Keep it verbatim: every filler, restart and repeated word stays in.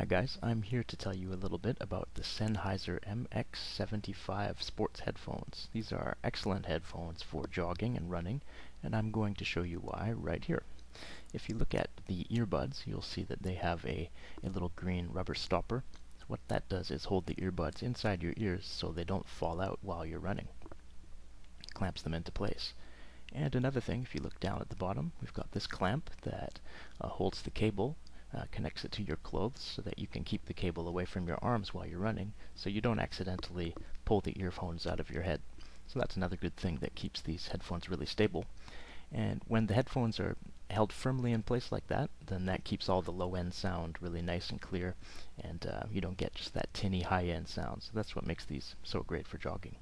Hi guys, I'm here to tell you a little bit about the Sennheiser M X seventy-five sports headphones. These are excellent headphones for jogging and running, and I'm going to show you why right here. If you look at the earbuds, you'll see that they have a, a little green rubber stopper. What that does is hold the earbuds inside your ears so they don't fall out while you're running. It clamps them into place. And another thing, if you look down at the bottom, we've got this clamp that uh, holds the cable. Uh, connects it to your clothes so that you can keep the cable away from your arms while you're running so you don't accidentally pull the earphones out of your head. So that's another good thing that keeps these headphones really stable. And when the headphones are held firmly in place like that, then that keeps all the low-end sound really nice and clear, and uh, you don't get just that tinny high-end sound. So that's what makes these so great for jogging.